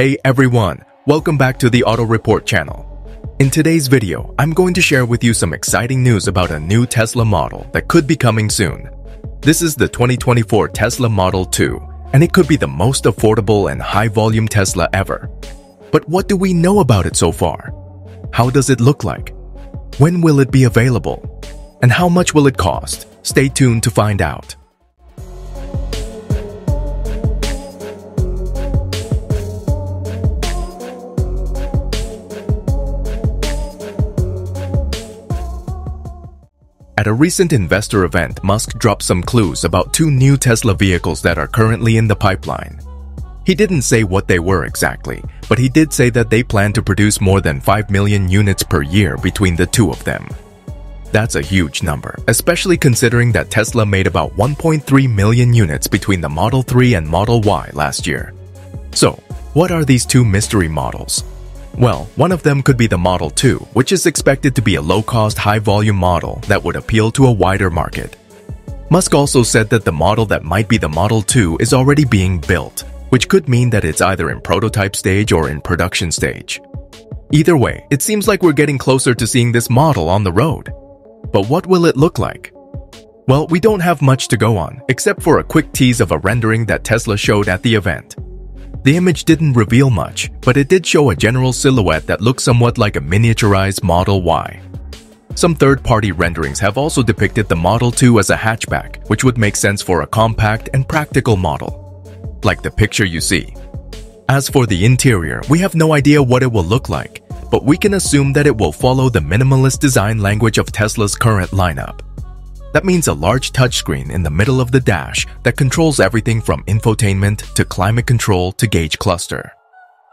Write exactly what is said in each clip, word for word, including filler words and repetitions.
Hey everyone, welcome back to the Auto Report channel. In today's video, I'm going to share with you some exciting news about a new Tesla model that could be coming soon. This is the twenty twenty-four Tesla Model two, and it could be the most affordable and high-volume Tesla ever. But what do we know about it so far? How does it look like? When will it be available? And how much will it cost? Stay tuned to find out. At a recent investor event, Musk dropped some clues about two new Tesla vehicles that are currently in the pipeline. He didn't say what they were exactly, but he did say that they plan to produce more than five million units per year between the two of them. That's a huge number, especially considering that Tesla made about one point three million units between the Model three and Model Y last year. So, what are these two mystery models? Well, one of them could be the Model two, which is expected to be a low-cost, high-volume model that would appeal to a wider market. Musk also said that the model that might be the Model two is already being built, which could mean that it's either in prototype stage or in production stage. Either way, it seems like we're getting closer to seeing this model on the road. But what will it look like? Well, we don't have much to go on, except for a quick tease of a rendering that Tesla showed at the event. The image didn't reveal much, but it did show a general silhouette that looks somewhat like a miniaturized Model Y. Some third-party renderings have also depicted the Model two as a hatchback, which would make sense for a compact and practical model, like the picture you see. As for the interior, we have no idea what it will look like, but we can assume that it will follow the minimalist design language of Tesla's current lineup. That means a large touchscreen in the middle of the dash that controls everything from infotainment to climate control to gauge cluster.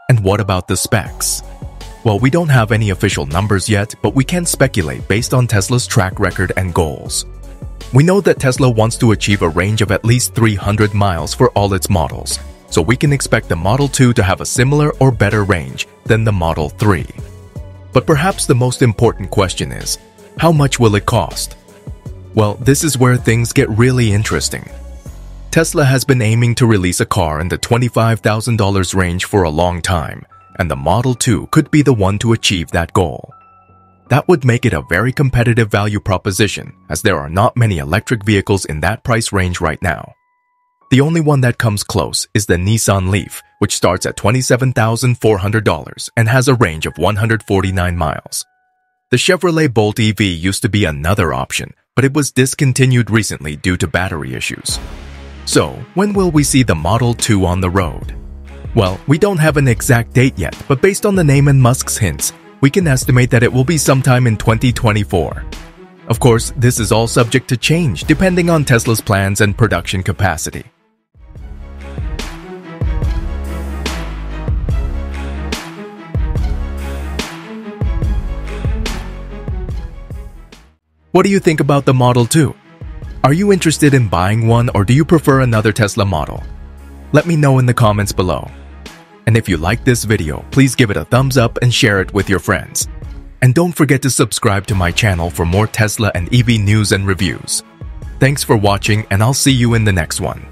And what about the specs? Well, we don't have any official numbers yet, but we can speculate based on Tesla's track record and goals. We know that Tesla wants to achieve a range of at least three hundred miles for all its models, so we can expect the Model two to have a similar or better range than the Model three. But perhaps the most important question is, how much will it cost? Well, this is where things get really interesting. Tesla has been aiming to release a car in the twenty-five thousand dollar range for a long time, and the Model two could be the one to achieve that goal. That would make it a very competitive value proposition, as there are not many electric vehicles in that price range right now. The only one that comes close is the Nissan Leaf, which starts at twenty-seven thousand four hundred dollars and has a range of one hundred forty-nine miles. The Chevrolet Bolt E V used to be another option, but it was discontinued recently due to battery issues. So, when will we see the Model two on the road? Well, we don't have an exact date yet, but based on the name and Musk's hints, we can estimate that it will be sometime in twenty twenty-four. Of course, this is all subject to change depending on Tesla's plans and production capacity. What do you think about the Model two? Are you interested in buying one, or do you prefer another Tesla model? Let me know in the comments below. And if you like this video, please give it a thumbs up and share it with your friends. And don't forget to subscribe to my channel for more Tesla and E V news and reviews. Thanks for watching, and I'll see you in the next one.